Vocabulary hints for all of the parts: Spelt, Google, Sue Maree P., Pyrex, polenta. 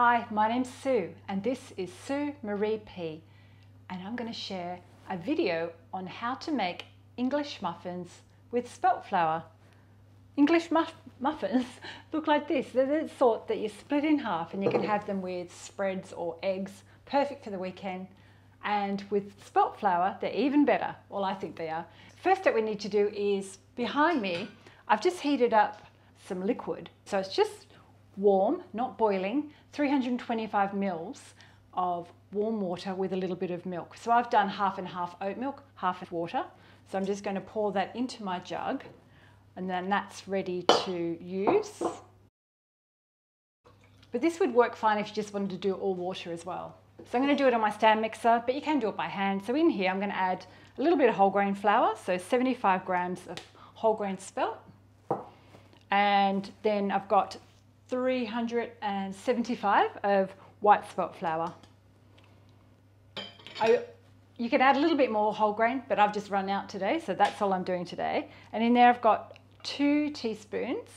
Hi, my name's Sue and this is Sue Maree P, and I'm going to share a video on how to make English muffins with spelt flour. English muffins look like this. They're the sort that you split in half and you can have them with spreads or eggs, perfect for the weekend. And with spelt flour, they're even better. Well, I think they are. First step we need to do is, behind me, I've just heated up some liquid. So it's just warm, not boiling, 325 mils of warm water with a little bit of milk. So I've done half and half oat milk, half water. So I'm just going to pour that into my jug, and then that's ready to use. But this would work fine if you just wanted to do all water as well. So I'm going to do it on my stand mixer, but you can do it by hand. So in here I'm going to add a little bit of whole grain flour, so 75 grams of whole grain spelt. And then I've got 375 of white spelt flour. You can add a little bit more whole grain, but I've just run out today, so that's all I'm doing today. And in there I've got 2 teaspoons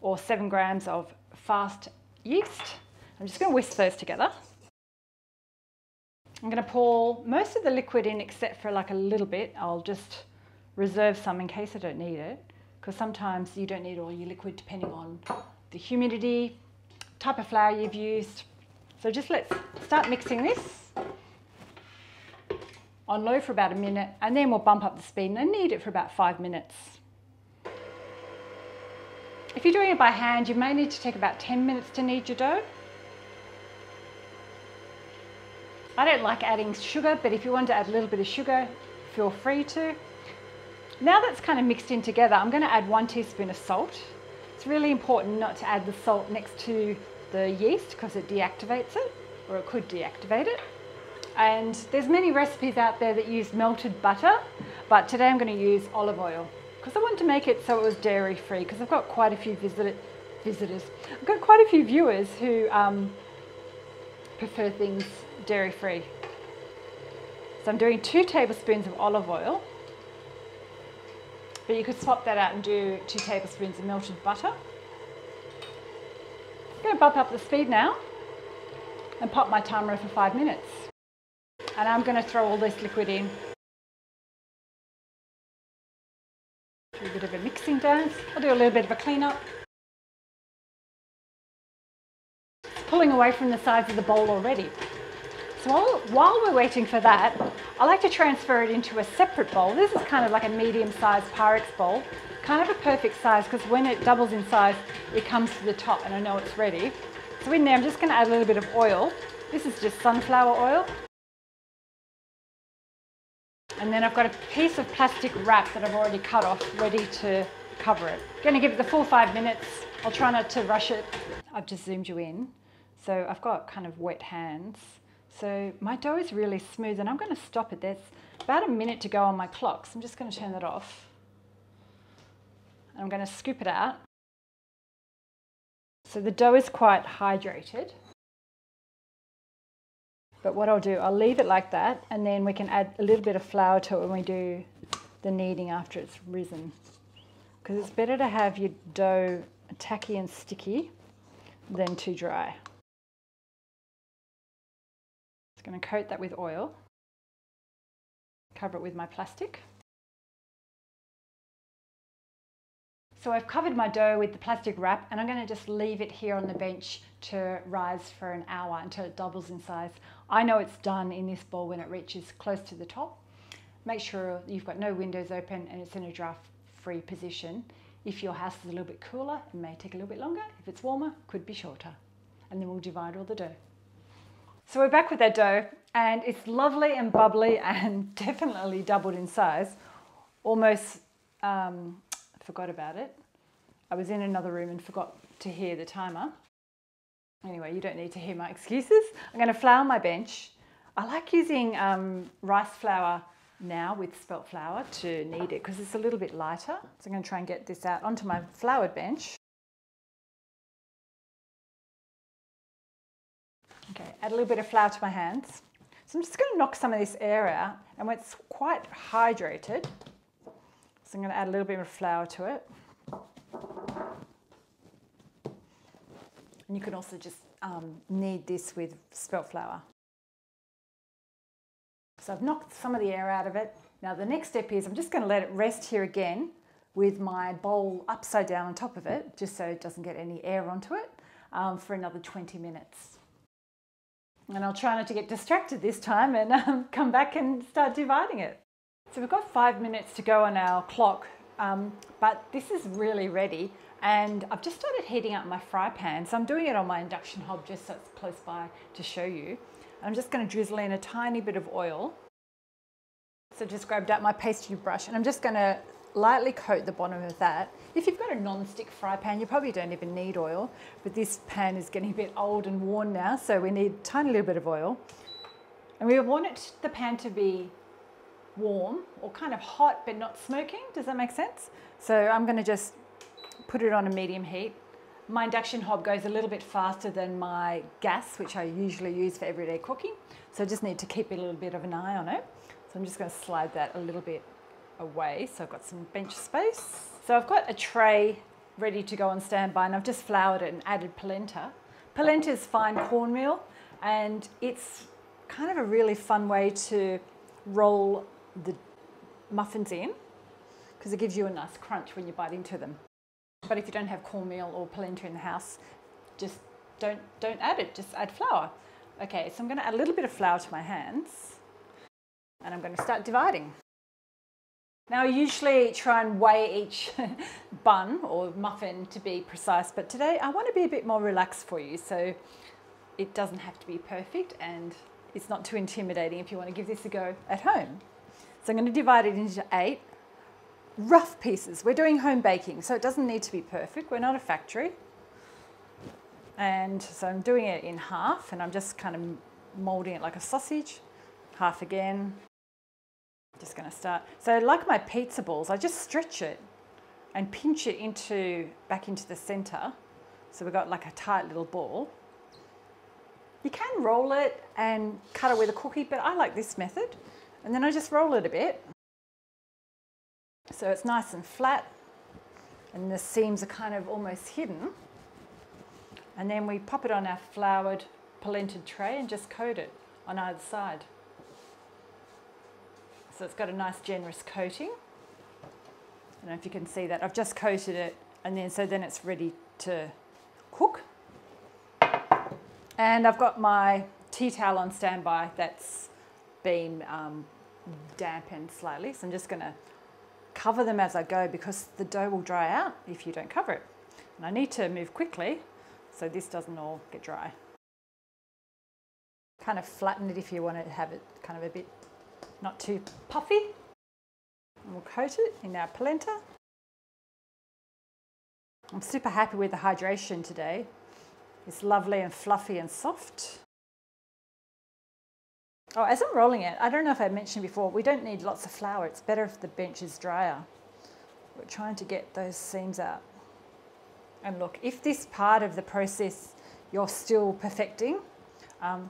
or 7 grams of fast yeast. I'm just going to whisk those together. I'm going to pour most of the liquid in except for like a little bit. I'll just reserve some in case I don't need it, because sometimes you don't need all your liquid depending on the humidity, type of flour you've used. So just let's start mixing this on low for about a minute, and then we'll bump up the speed, and I knead it for about 5 minutes. If you're doing it by hand, you may need to take about 10 minutes to knead your dough. I don't like adding sugar, but if you want to add a little bit of sugar, feel free to. Now that's kind of mixed in together, I'm going to add 1 teaspoon of salt. It's really important not to add the salt next to the yeast because it deactivates it, or it could deactivate it. And there's many recipes out there that use melted butter, but today I'm going to use olive oil because I wanted to make it so it was dairy free, because I've got quite a few visitors. I've got quite a few viewers who prefer things dairy free. So I'm doing 2 tablespoons of olive oil, but you could swap that out and do 2 tablespoons of melted butter. I'm going to bump up the speed now and pop my timer for 5 minutes. And I'm going to throw all this liquid in. Do a bit of a mixing dance. I'll do a little bit of a clean-up. It's pulling away from the sides of the bowl already. So while we're waiting for that, I like to transfer it into a separate bowl. This is kind of like a medium-sized Pyrex bowl. Kind of a perfect size, because when it doubles in size, it comes to the top and I know it's ready. So in there, I'm just going to add a little bit of oil. This is just sunflower oil. And then I've got a piece of plastic wrap that I've already cut off, ready to cover it. I'm going to give it the full 5 minutes. I'll try not to rush it. I've just zoomed you in. So I've got kind of wet hands. So my dough is really smooth, and I'm going to stop it. There's about a minute to go on my clock, so I'm just going to turn that off. I'm going to scoop it out. So the dough is quite hydrated. But what I'll do, I'll leave it like that, and then we can add a little bit of flour to it when we do the kneading after it's risen. Because it's better to have your dough tacky and sticky than too dry. Just going to coat that with oil, cover it with my plastic. So I've covered my dough with the plastic wrap, and I'm going to just leave it here on the bench to rise for an hour until it doubles in size. I know it's done in this bowl when it reaches close to the top. Make sure you've got no windows open and it's in a draft-free position. If your house is a little bit cooler, it may take a little bit longer. If it's warmer, it could be shorter. And then we'll divide all the dough. So we're back with our dough, and it's lovely and bubbly and definitely doubled in size. Almost forgot about it. I was in another room and forgot to hear the timer. Anyway, you don't need to hear my excuses. I'm going to flour my bench. I like using rice flour now with spelt flour to knead it because it's a little bit lighter. So I'm going to try and get this out onto my floured bench. Okay, add a little bit of flour to my hands. So I'm just going to knock some of this air out, and when it's quite hydrated, so I'm going to add a little bit of flour to it. And you can also just knead this with spelt flour. So I've knocked some of the air out of it. Now the next step is I'm just going to let it rest here again with my bowl upside down on top of it, just so it doesn't get any air onto it, for another 20 minutes. And I'll try not to get distracted this time and come back and start dividing it. So we've got 5 minutes to go on our clock, but this is really ready. And I've just started heating up my fry pan. So I'm doing it on my induction hob just so it's close by to show you. I'm just going to drizzle in a tiny bit of oil. So just grabbed out my pastry brush and I'm just going to lightly coat the bottom of that. If you've got a non-stick fry pan, you probably don't even need oil, but this pan is getting a bit old and worn now, so we need a tiny little bit of oil. And we want it, the pan to be warm or kind of hot but not smoking. Does that make sense? So I'm going to just put it on a medium heat. My induction hob goes a little bit faster than my gas, which I usually use for everyday cooking, so I just need to keep a little bit of an eye on it. So I'm just going to slide that a little bit away, so I've got some bench space. So I've got a tray ready to go on standby, and I've just floured it and added polenta. Polenta is fine cornmeal, and it's kind of a really fun way to roll the muffins in because it gives you a nice crunch when you bite into them. But if you don't have cornmeal or polenta in the house, just don't add it, just add flour. Okay, so I'm going to add a little bit of flour to my hands and I'm going to start dividing. Now I usually try and weigh each bun or muffin to be precise, but today I want to be a bit more relaxed for you, so it doesn't have to be perfect and it's not too intimidating if you want to give this a go at home. So I'm going to divide it into 8 rough pieces. We're doing home baking, so it doesn't need to be perfect. We're not a factory. And so I'm doing it in half and I'm just kind of moulding it like a sausage. Half again. Just going to start. So like my pizza balls, I just stretch it and pinch it back into the center. So we've got like a tight little ball. You can roll it and cut it with a cookie, but I like this method. And then I just roll it a bit. So it's nice and flat and the seams are kind of almost hidden. And then we pop it on our floured polenta tray and just coat it on either side. So it's got a nice generous coating. I don't know if you can see that. I've just coated it and then it's ready to cook. And I've got my tea towel on standby that's been dampened slightly. So I'm just going to cover them as I go because the dough will dry out if you don't cover it. And I need to move quickly so this doesn't all get dry. Kind of flatten it if you want to have it kind of a bit not too puffy. And we'll coat it in our polenta. I'm super happy with the hydration today. It's lovely and fluffy and soft. Oh, as I'm rolling it, I don't know if I mentioned before, we don't need lots of flour. It's better if the bench is drier. We're trying to get those seams out. And look, if this part of the process you're still perfecting,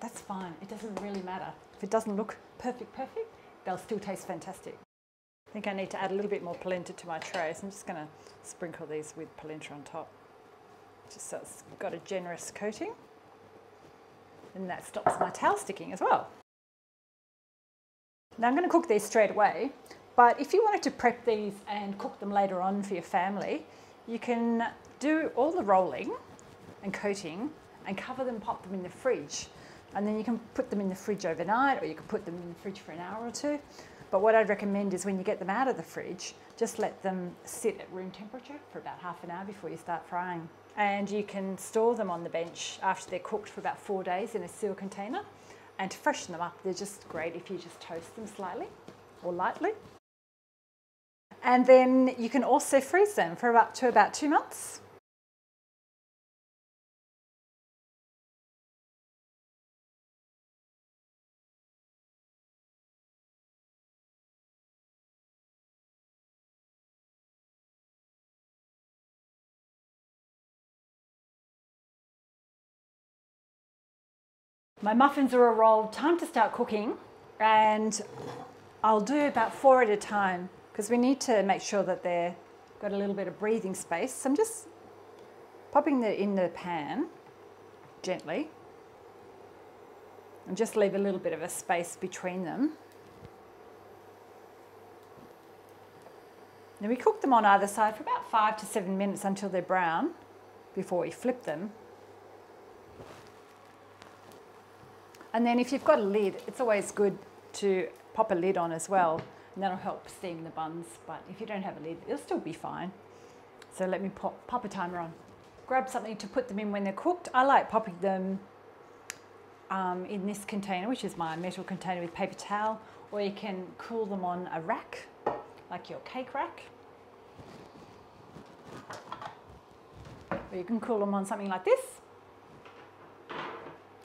that's fine. It doesn't really matter. If it doesn't look perfect, they'll still taste fantastic. I think I need to add a little bit more polenta to my tray, so I'm just going to sprinkle these with polenta on top, just so it's got a generous coating. And that stops my towel sticking as well. Now I'm going to cook these straight away, but if you wanted to prep these and cook them later on for your family, you can do all the rolling and coating and cover them, pop them in the fridge. And then you can put them in the fridge overnight, or you can put them in the fridge for an hour or two. But what I'd recommend is when you get them out of the fridge, just let them sit at room temperature for about half an hour before you start frying. And you can store them on the bench after they're cooked for about 4 days in a sealed container. And to freshen them up, they're just great if you just toast them slightly or lightly. And then you can also freeze them for about 2 months. My muffins are all rolled, time to start cooking, and I'll do about 4 at a time because we need to make sure that they've got a little bit of breathing space. So I'm just popping it in the pan gently and just leave a little bit of a space between them. Now we cook them on either side for about 5 to 7 minutes until they're brown before we flip them. And then if you've got a lid, it's always good to pop a lid on as well, and that'll help steam the buns. But if you don't have a lid, it'll still be fine. So let me pop a timer on. Grab something to put them in when they're cooked. I like popping them in this container, which is my metal container with paper towel, or you can cool them on a rack, like your cake rack. Or you can cool them on something like this.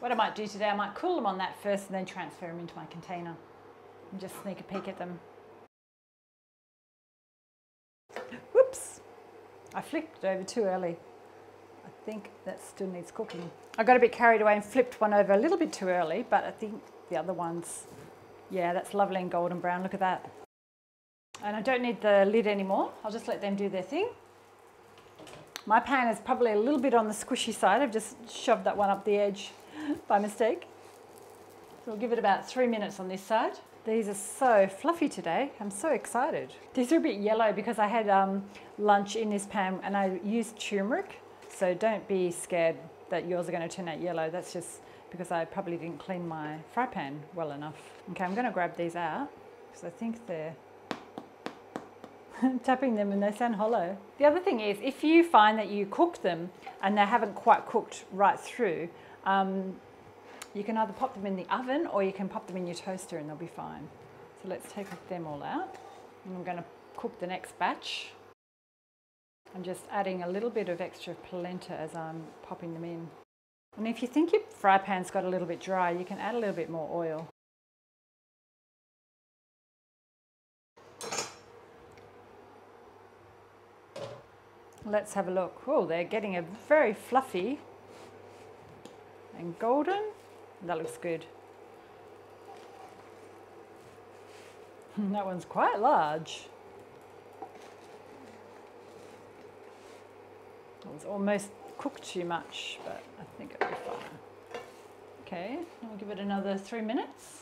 What I might do today, I might cool them on that first and then transfer them into my container and just sneak a peek at them. Whoops, I flipped over too early. I think that still needs cooking. I got a bit carried away and flipped one over a little bit too early, but I think the other ones, yeah, that's lovely and golden brown, look at that. And I don't need the lid anymore, I'll just let them do their thing. My pan is probably a little bit on the squishy side, I've just shoved that one up the edge by mistake. So we'll give it about 3 minutes on this side. These are so fluffy today, I'm so excited. These are a bit yellow because I had lunch in this pan and I used turmeric, so don't be scared that yours are going to turn out yellow, that's just because I probably didn't clean my fry pan well enough. Okay, I'm going to grab these out because I think they're tapping them and they sound hollow. The other thing is, if you find that you cook them and they haven't quite cooked right through, you can either pop them in the oven or you can pop them in your toaster and they'll be fine. So let's take them all out and I'm going to cook the next batch. I'm just adding a little bit of extra polenta as I'm popping them in. And if you think your fry pan's got a little bit dry, you can add a little bit more oil. Let's have a look. Oh, they're getting a very fluffy and golden. That looks good. That one's quite large. It was almost cooked too much, but I think it'll be fine. Okay, we'll give it another 3 minutes.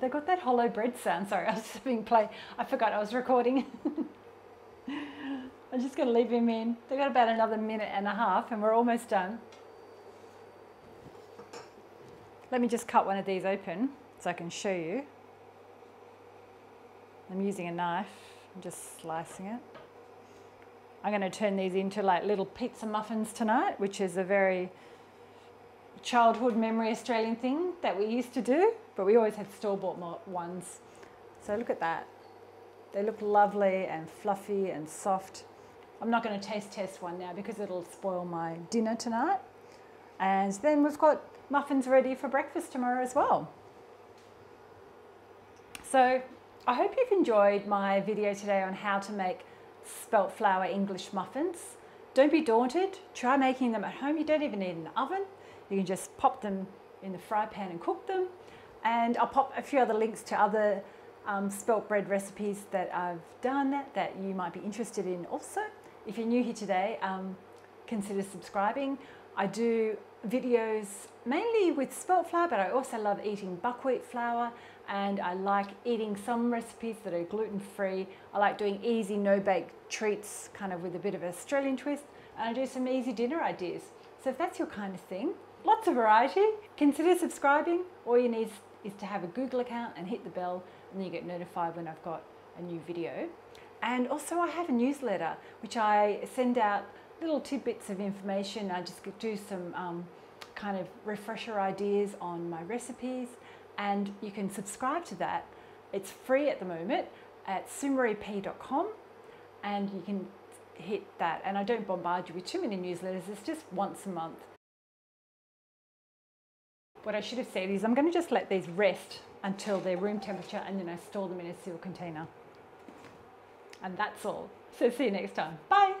They got that hollow bread sound. Sorry, I was having play. I forgot I was recording. I'm just going to leave him in. They've got about another minute and a half and we're almost done. Let me just cut one of these open so I can show you. I'm using a knife. I'm just slicing it. I'm going to turn these into like little pizza muffins tonight, which is a very childhood memory Australian thing that we used to do, but we always had store-bought ones. So look at that. They look lovely and fluffy and soft. I'm not going to taste test one now because it'll spoil my dinner tonight. And then we've got muffins ready for breakfast tomorrow as well. So I hope you've enjoyed my video today on how to make spelt flour English muffins. Don't be daunted. Try making them at home. You don't even need an oven. You can just pop them in the fry pan and cook them. And I'll pop a few other links to other spelt bread recipes that I've done that you might be interested in also. If you're new here today, consider subscribing. I do videos mainly with spelt flour, but I also love eating buckwheat flour and I like eating some recipes that are gluten-free. I like doing easy no-bake treats kind of with a bit of an Australian twist, and I do some easy dinner ideas. So if that's your kind of thing, lots of variety, consider subscribing. All you need is to have a Google account and hit the bell and you get notified when I've got a new video. And also I have a newsletter which I send out little tidbits of information. I just do some kind of refresher ideas on my recipes and you can subscribe to that. It's free at the moment at suemareep.com and you can hit that, and I don't bombard you with too many newsletters, it's just once a month. What I should have said is I'm going to just let these rest until they're room temperature and then I store them in a sealed container. And that's all. So see you next time. Bye!